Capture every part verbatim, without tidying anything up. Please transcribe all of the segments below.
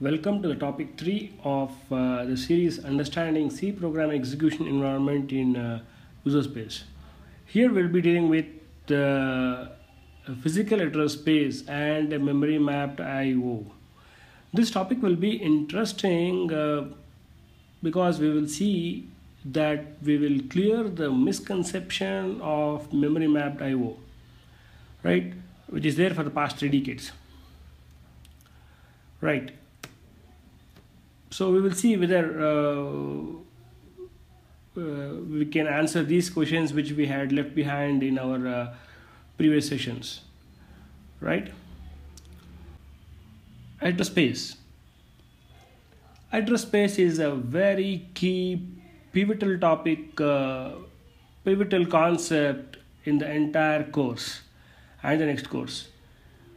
Welcome to the topic three of uh, the series Understanding C Program Execution Environment in uh, User Space. Here we'll be dealing with uh, Physical Address Space and Memory Mapped I O. This topic will be interesting uh, because we will see that we will clear the misconception of Memory Mapped I O, right, which is there for the past three decades, right? So we will see whether uh, uh, we can answer these questions which we had left behind in our uh, previous sessions, right? Address space. Address space is a very key pivotal topic, uh, pivotal concept in the entire course and the next course.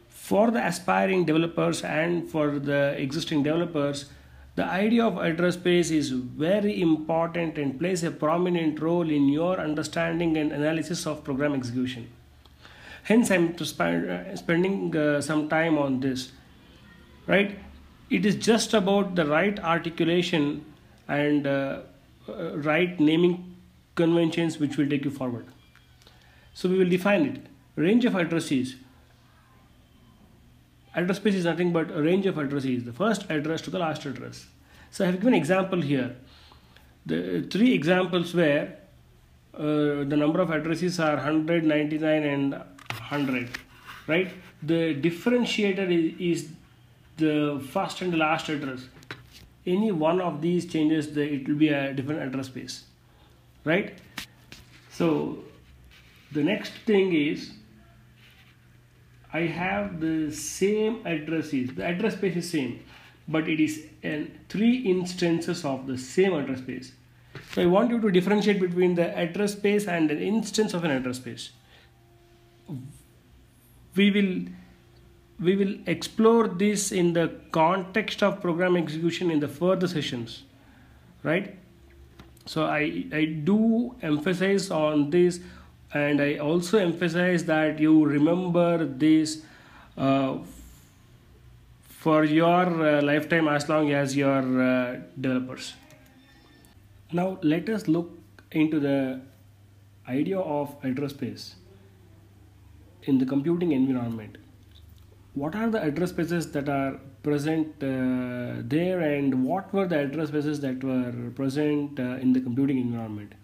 For the aspiring developers and for the existing developers, the idea of address space is very important and plays a prominent role in your understanding and analysis of program execution. Hence, I'm spending uh, some time on this, right? It is just about the right articulation and uh, uh, right naming conventions which will take you forward. So we will define it. Range of addresses. Address space is nothing but a range of addresses, the first address to the last address. So I have given an example here. The three examples where uh, the number of addresses are one hundred, ninety-nine and one hundred, right? The differentiator is, is the first and the last address. Any one of these changes, the, it will be a different address space, right? So the next thing is, I have the same addresses, the address space is same, but it is an three instances of the same address space. So I want you to differentiate between the address space and an instance of an address space. We will, we will explore this in the context of program execution in the further sessions, right? So I, I do emphasize on this. And I also emphasize that you remember this uh, for your uh, lifetime as long as you are uh, developers. Now let us look into the idea of address space in the computing environment. What are the address spaces that are present uh, there, and what were the address spaces that were present uh, in the computing environment?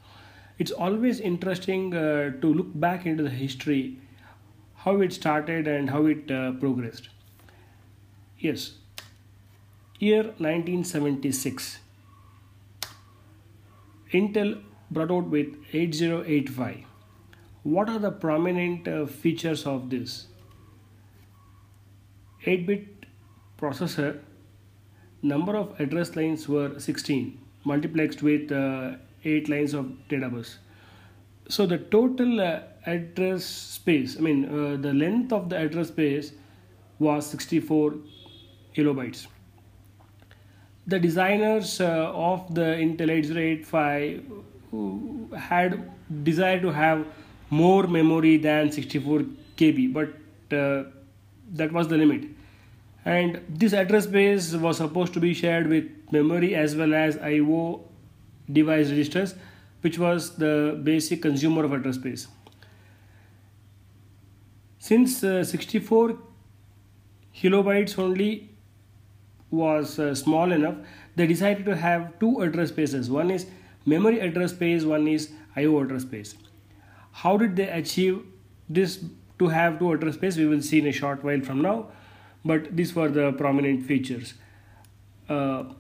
It's always interesting uh, to look back into the history, how it started and how it uh, progressed. Yes, year nineteen seventy-six, Intel brought out with eighty eighty-five. What are the prominent uh, features of this? eight bit processor, number of address lines were sixteen, multiplexed with uh, eight lines of data bus. So the total uh, address space, I mean uh, the length of the address space was sixty-four kilobytes. The designers uh, of the Intel eighty eighty-five who had desire to have more memory than sixty-four K B, but uh, that was the limit. And this address space was supposed to be shared with memory as well as I O device registers, which was the basic consumer of address space. Since uh, sixty-four kilobytes only was uh, small enough, they decided to have two address spaces. One is memory address space, one is I O address space. How did they achieve this to have two address space? We will see in a short while from now, but these were the prominent features. Uh,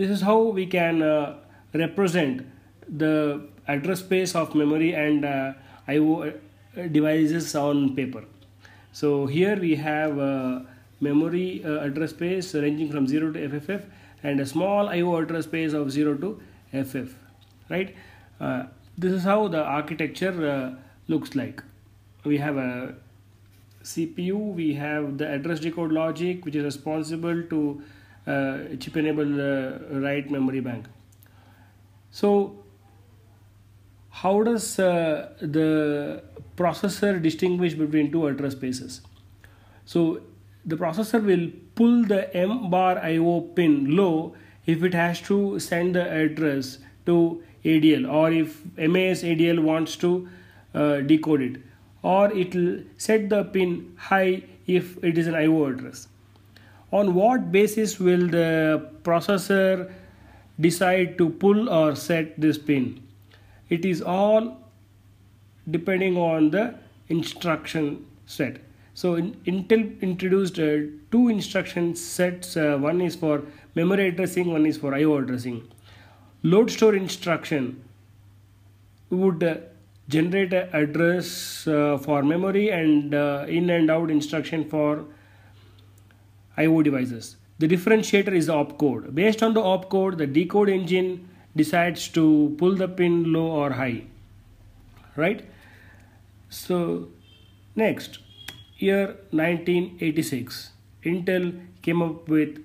This is how we can uh, represent the address space of memory and uh, I O devices on paper. So here we have uh, memory uh, address space ranging from zero to F F F and a small I O address space of zero to F F, right? Uh, this is how the architecture uh, looks like. We have a C P U, we have the address decode logic, which is responsible to Uh, chip enabled uh, write memory bank. So how does uh, the processor distinguish between two address spaces? So the processor will pull the M bar I O pin low if it has to send the address to A D L, or if M A S A D L wants to uh, decode it, or it will set the pin high if it is an I O address. On what basis will the processor decide to pull or set this pin? It is all depending on the instruction set. So in, Intel introduced uh, two instruction sets, uh, one is for memory addressing, one is for I O addressing. Load store instruction would uh, generate an address uh, for memory, and uh, in and out instruction for I O devices. The differentiator is the opcode. Based on the opcode, the decode engine decides to pull the pin low or high, right? So next, year nineteen eighty-six, Intel came up with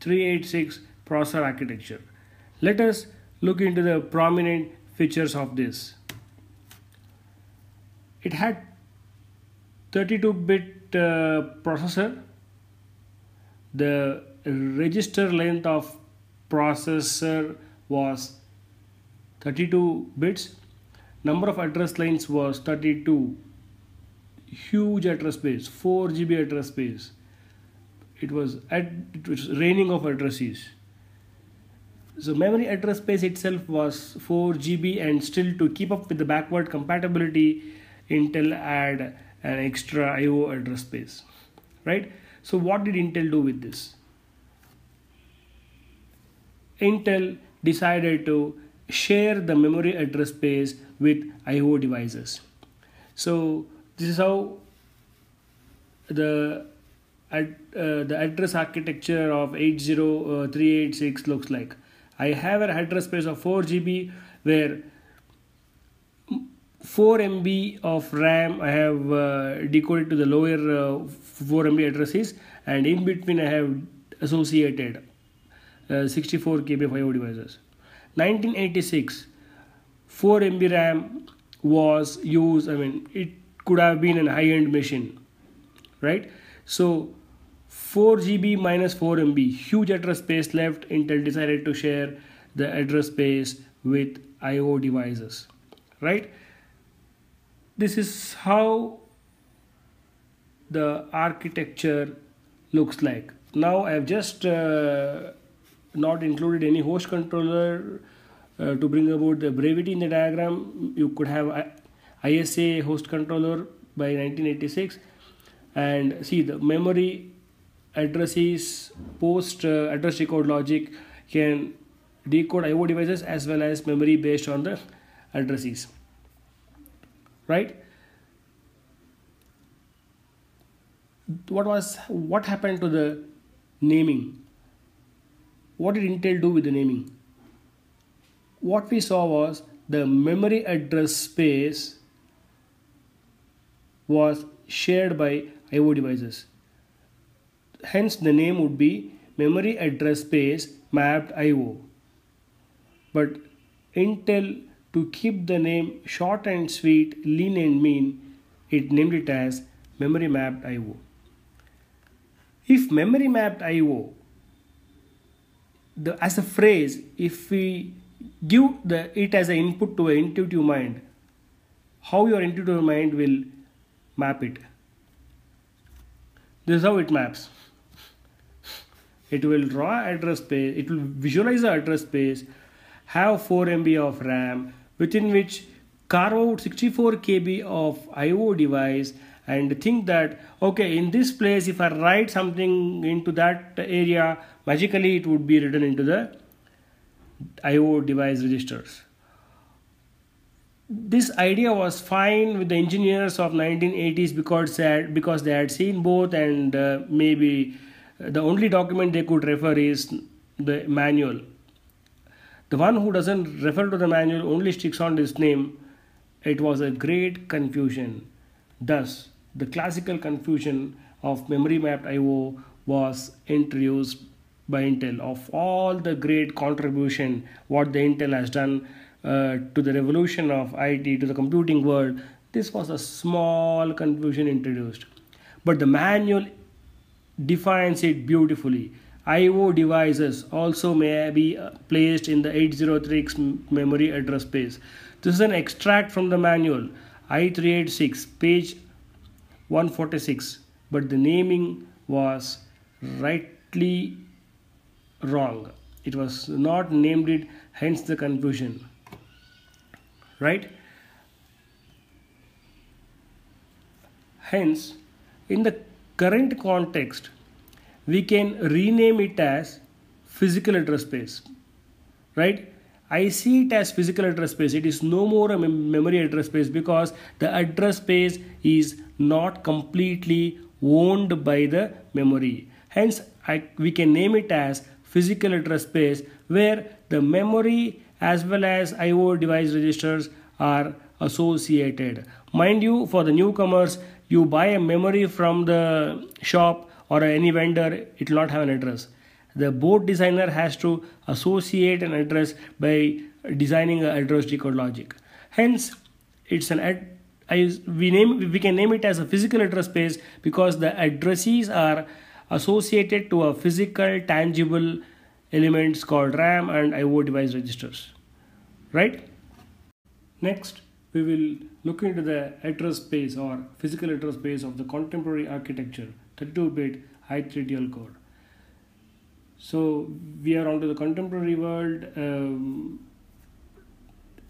three eighty-six processor architecture. Let us look into the prominent features of this. It had thirty-two bit uh, processor. The register length of processor was thirty-two bits. Number of address lines was thirty-two. Huge address space, four G B address space. It was at it was raining of addresses. So memory address space itself was four G B, and still to keep up with the backward compatibility, Intel add an extra I O address space, right? So what did Intel do with this? Intel decided to share the memory address space with I O devices. So this is how the ad, uh, the address architecture of eight oh three eighty-six looks like. I have an address space of four G B where four M B of RAM I have uh, decoded to the lower uh, four M B addresses, and in between I have associated uh, sixty-four K B of I O devices. nineteen eighty-six, four M B RAM was used. I mean, it could have been a high-end machine, right? So four G B minus four M B, huge address space left. Intel decided to share the address space with I O devices, right? This is how the architecture looks like. Now I have just uh, not included any host controller uh, to bring about the brevity in the diagram. You could have I S A host controller by nineteen eighty-six, and see the memory addresses post uh, address decode logic can decode I O devices as well as memory based on the addresses, right? What was what happened to the naming? What did Intel do with the naming? What we saw was the memory address space was shared by I O devices. Hence the name would be memory address space mapped I O. But Intel, to keep the name short and sweet, lean and mean, it named it as memory mapped I O. If memory mapped I O, the, as a phrase, if we give the, it as an input to an intuitive mind, how your intuitive mind will map it. This is how it maps. It will draw address space, it will visualize the address space, have four M B of RAM, within which carve out sixty-four K B of I O device, and think that, okay, in this place, if I write something into that area, magically it would be written into the I O device registers. This idea was fine with the engineers of nineteen eighties because they had, because they had seen both, and uh, maybe the only document they could refer is the manual. The one who doesn't refer to the manual only sticks on this name. It was a great confusion. Thus, the classical confusion of memory mapped I O was introduced by Intel. Of all the great contribution what the Intel has done uh, to the revolution of I T, to the computing world, this was a small confusion introduced. But the manual defines it beautifully. I O devices also may be placed in the eight oh three eighty-six memory address space. This is an extract from the manual, I three eighty-six, page one forty-six, but the naming was rightly wrong. It was not named it, hence the confusion, right? Hence, in the current context, we can rename it as physical address space, right? I see it as physical address space. It is no more a memory address space because the address space is not completely owned by the memory. Hence, I, we can name it as physical address space, where the memory as well as I O device registers are associated. Mind you, for the newcomers, you buy a memory from the shop or any vendor, it will not have an address. The board designer has to associate an address by designing an address decode logic. Hence, it's an ad I, we name we can name it as a physical address space because the addresses are associated to a physical tangible elements called RAM and I O device registers, right? Next, we will look into the address space or physical address space of the contemporary architecture thirty-two bit I three D L code. So we are onto the contemporary world, um,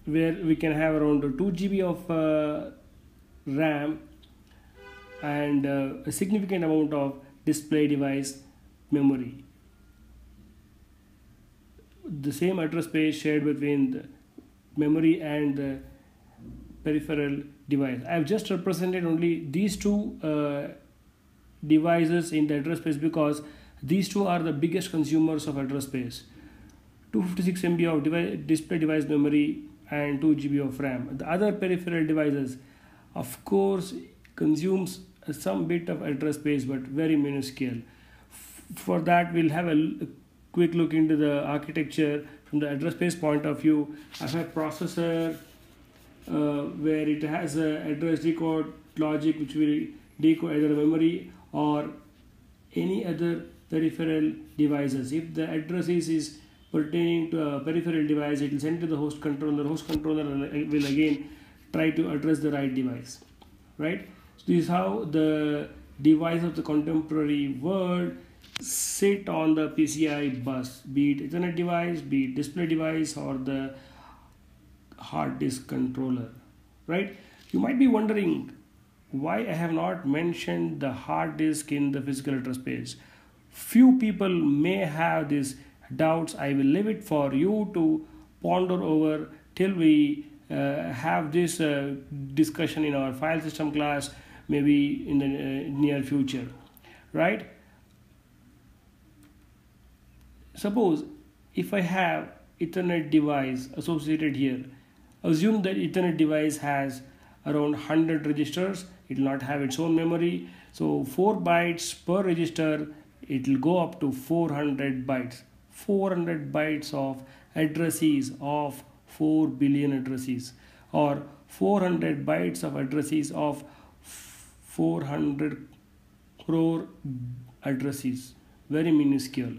where we can have around two G B of uh, RAM and uh, a significant amount of display device memory. The same address space shared between the memory and the peripheral device. I have just represented only these two uh, devices in the address space because these two are the biggest consumers of address space. two hundred fifty-six megabytes of device, display device memory and two G B of RAM. The other peripheral devices, of course, consumes some bit of address space but very minuscule. For that, we'll have a, a quick look into the architecture from the address space point of view. I have a processor uh, where it has a address decode logic which will decode either memory or any other peripheral devices. If the address is, is pertaining to a peripheral device, it will send to the host controller. Host controller will again try to address the right device, right? So this is how the device of the contemporary world sit on the P C I bus, be it Ethernet device, be it display device, or the hard disk controller, right? You might be wondering why I have not mentioned the hard disk in the physical address space. Few people may have these doubts. I will leave it for you to ponder over till we uh, have this uh, discussion in our file system class, maybe in the uh, near future, right? Suppose if I have Ethernet device associated here, assume that Ethernet device has around one hundred registers. It will not have its own memory, so four bytes per register. It will go up to four hundred bytes. four hundred bytes of addresses of four billion addresses, or four hundred bytes of addresses of four hundred crore addresses. Very minuscule.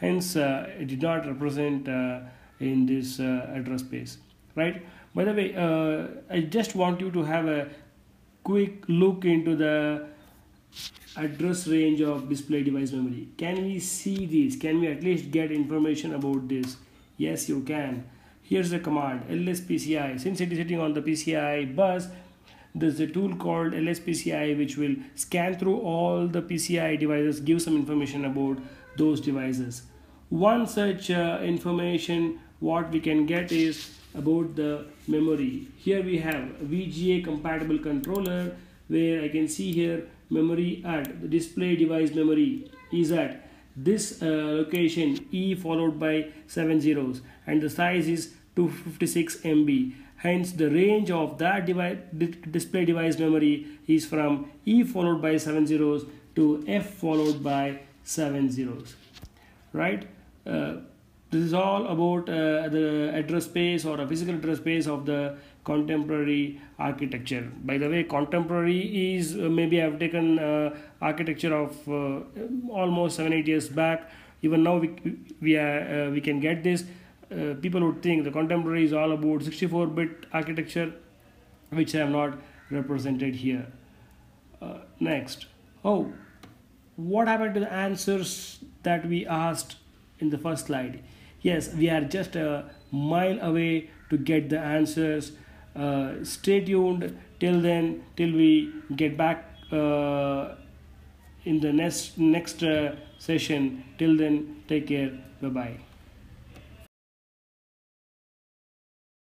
Hence, uh, it did not represent uh, in this uh, address space, right? By the way, uh, I just want you to have a quick look into the address range of display device memory. Can we see this? Can we at least get information about this? Yes, you can. Here's the command, L S P C I. Since it is sitting on the P C I bus, there's a tool called L S P C I which will scan through all the P C I devices, give some information about those devices. One such uh, information what we can get is about the memory. Here we have a V G A compatible controller, where I can see here memory at the display device memory is at this uh, location, E followed by seven zeros, and the size is two hundred fifty-six megabytes. Hence, the range of that device display device memory is from E followed by seven zeros to F followed by seven zeros, right? Uh, This is all about uh, the address space or a physical address space of the contemporary architecture. By the way, contemporary is uh, maybe I've taken uh, architecture of uh, almost seven eight years back. Even now we we are uh, we can get this. Uh, people would think the contemporary is all about sixty-four bit architecture, which I have not represented here. Uh, next, oh, what happened to the answers that we asked in the first slide? Yes, we are just a mile away to get the answers. Uh, stay tuned till then, till we get back uh, in the next next uh, session. Till then, take care. Bye bye.